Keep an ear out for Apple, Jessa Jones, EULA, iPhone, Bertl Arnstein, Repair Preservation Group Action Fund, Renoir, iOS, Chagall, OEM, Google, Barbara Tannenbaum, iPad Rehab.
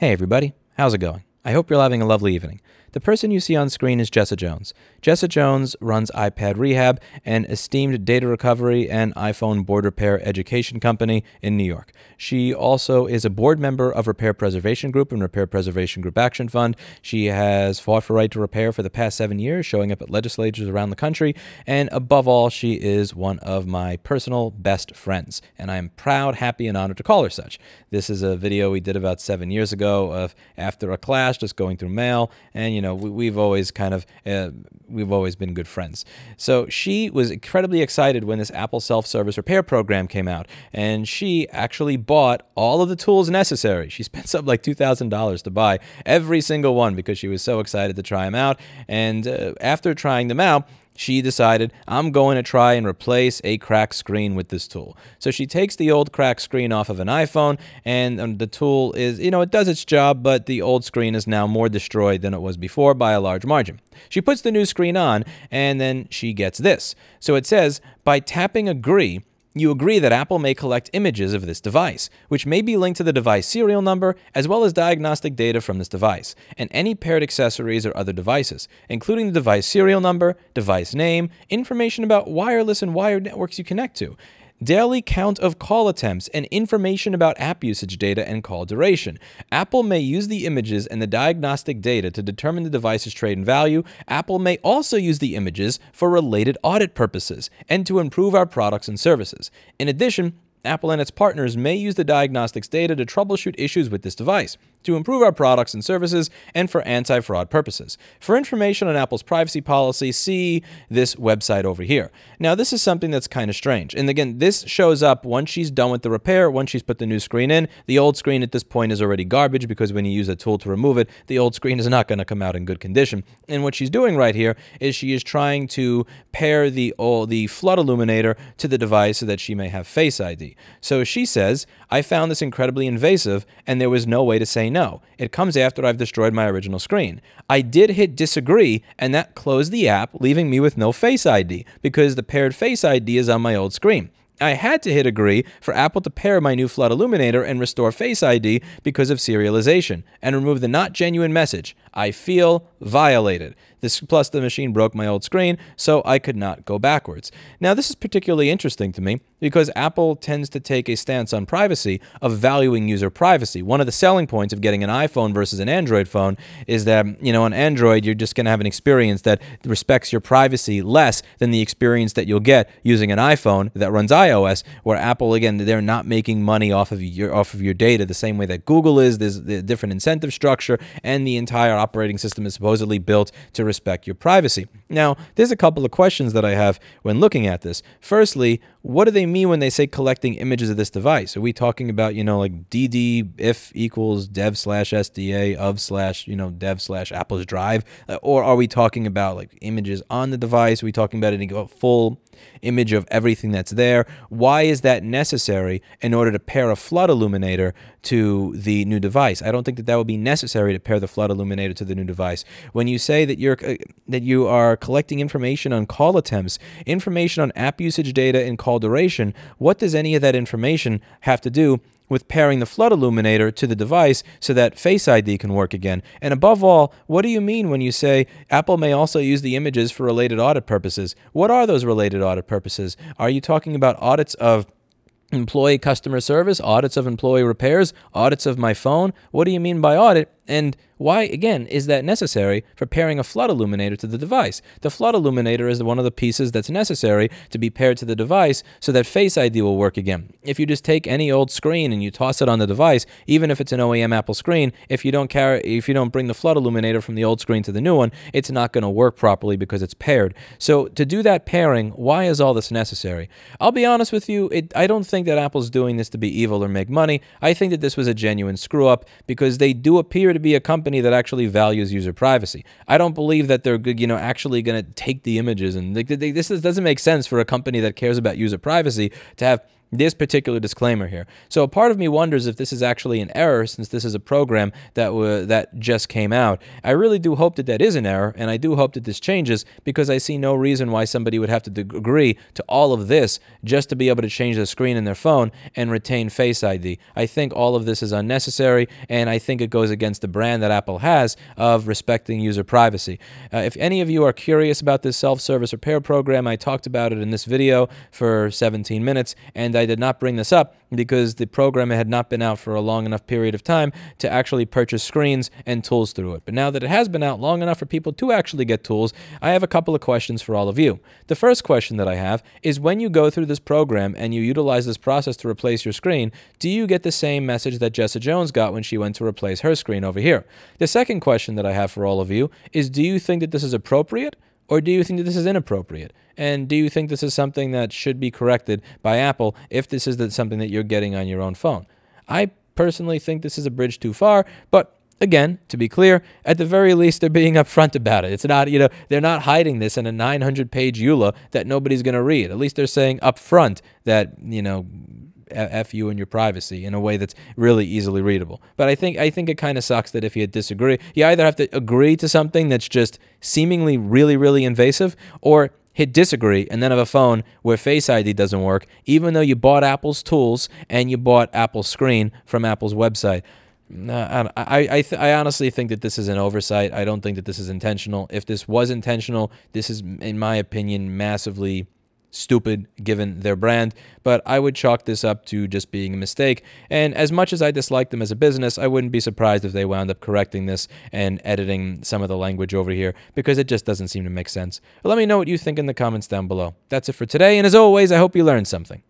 Hey everybody, how's it going? I hope you're having a lovely evening. The person you see on screen is Jessa Jones. Jessa Jones runs iPad Rehab, an esteemed data recovery and iPhone board repair education company in New York. She also is a board member of Repair Preservation Group and Repair Preservation Group Action Fund. She has fought for right to repair for the past 7 years, showing up at legislatures around the country. And above all, she is one of my personal best friends, and I am proud, happy, and honored to call her such. This is a video we did about 7 years ago of after a clash, just going through mail, and you know, we've always kind of been good friends. So she was incredibly excited when this Apple self-service repair program came out, and she actually bought all of the tools necessary. She spent something like $2,000 to buy every single one because she was so excited to try them out. And after trying them out, she decided, I'm going to try and replace a cracked screen with this tool. So she takes the old cracked screen off of an iPhone, and the tool is, you know, it does its job, but the old screen is now more destroyed than it was before by a large margin. She puts the new screen on, and then she gets this. So it says, by tapping agree, you agree that Apple may collect images of this device, which may be linked to the device serial number, as well as diagnostic data from this device, and any paired accessories or other devices, including the device serial number, device name, information about wireless and wired networks you connect to, daily count of call attempts, and information about app usage data and call duration. Apple may use the images and the diagnostic data to determine the device's trade-in value. Apple may also use the images for related audit purposes and to improve our products and services. In addition, Apple and its partners may use the diagnostics data to troubleshoot issues with this device, to improve our products and services, and for anti-fraud purposes. For information on Apple's privacy policy, see this website over here. Now, this is something that's kind of strange. And again, this shows up once she's done with the repair, once she's put the new screen in. The old screen at this point is already garbage because when you use a tool to remove it, the old screen is not going to come out in good condition. And what she's doing right here is she is trying to pair the flood illuminator to the device so that she may have Face ID. So she says, I found this incredibly invasive, and there was no way to say no. It comes after I've destroyed my original screen. I did hit disagree, and that closed the app, leaving me with no Face ID, because the paired Face ID is on my old screen. I had to hit agree for Apple to pair my new flood illuminator and restore Face ID because of serialization, and remove the not genuine message. I feel violated. This plus the machine broke my old screen, so I could not go backwards. Now, this is particularly interesting to me because Apple tends to take a stance on privacy of valuing user privacy. One of the selling points of getting an iPhone versus an Android phone is that, you know, on Android, you're just going to have an experience that respects your privacy less than the experience that you'll get using an iPhone that runs iOS, where Apple, again, they're not making money off of your data the same way that Google is. There's a different incentive structure, and the entire operating system is supposedly built to respect your privacy. Now, there's a couple of questions that I have when looking at this. Firstly, what do they mean when they say collecting images of this device? Are we talking about, you know, like DD if equals dev/SDA of / you know, dev/Apple's drive? Or are we talking about like images on the device? Are we talking about a full image of everything that's there? Why is that necessary in order to pair a flood illuminator to the new device? I don't think that that would be necessary to pair the flood illuminator to the new device. When you say that you are collecting information on call attempts, information on app usage data and call duration, what does any of that information have to do with pairing the flood illuminator to the device so that Face ID can work again? And above all, what do you mean when you say Apple may also use the images for related audit purposes? What are those related audit purposes? Are you talking about audits of employee customer service, audits of employee repairs, audits of my phone? What do you mean by audit? And why, again, is that necessary for pairing a flood illuminator to the device? The flood illuminator is one of the pieces that's necessary to be paired to the device so that Face ID will work again. If you just take any old screen and you toss it on the device, even if it's an OEM Apple screen, if you don't bring the flood illuminator from the old screen to the new one, it's not going to work properly because it's paired. So to do that pairing, why is all this necessary? I'll be honest with you, I don't think that Apple's doing this to be evil or make money. I think that this was a genuine screw-up because they do appear to be a company that actually values user privacy. I don't believe that they're good, you know, actually going to take the images, and this doesn't make sense for a company that cares about user privacy to have this particular disclaimer here. So a part of me wonders if this is actually an error, since this is a program that just came out. I really do hope that that is an error, and I do hope that this changes, because I see no reason why somebody would have to agree to all of this just to be able to change the screen in their phone and retain Face ID. I think all of this is unnecessary, and I think it goes against the brand that Apple has of respecting user privacy. If any of you are curious about this self-service repair program, I talked about it in this video for 17 minutes, and I did not bring this up because the program had not been out for a long enough period of time to actually purchase screens and tools through it. But now that it has been out long enough for people to actually get tools, I have a couple of questions for all of you. The first question that I have is, when you go through this program and you utilize this process to replace your screen, do you get the same message that Jessa Jones got when she went to replace her screen over here? The second question that I have for all of you is, do you think that this is appropriate, or do you think that this is inappropriate? And do you think this is something that should be corrected by Apple if this is something that you're getting on your own phone? I personally think this is a bridge too far, but again, to be clear, at the very least, they're being upfront about it. It's not, you know, they're not hiding this in a 900-page EULA that nobody's going to read. At least they're saying upfront that, you know, F you and your privacy in a way that's really easily readable. But I think it kind of sucks that if you disagree, you either have to agree to something that's just seemingly really, really invasive, or hit disagree and then have a phone where Face ID doesn't work, even though you bought Apple's tools and you bought Apple's screen from Apple's website. I honestly think that this is an oversight. I don't think that this is intentional. If this was intentional, this is, in my opinion, massively stupid given their brand, but I would chalk this up to just being a mistake. And as much as I dislike them as a business, I wouldn't be surprised if they wound up correcting this and editing some of the language over here, because it just doesn't seem to make sense. But let me know what you think in the comments down below. That's it for today, and as always, I hope you learned something.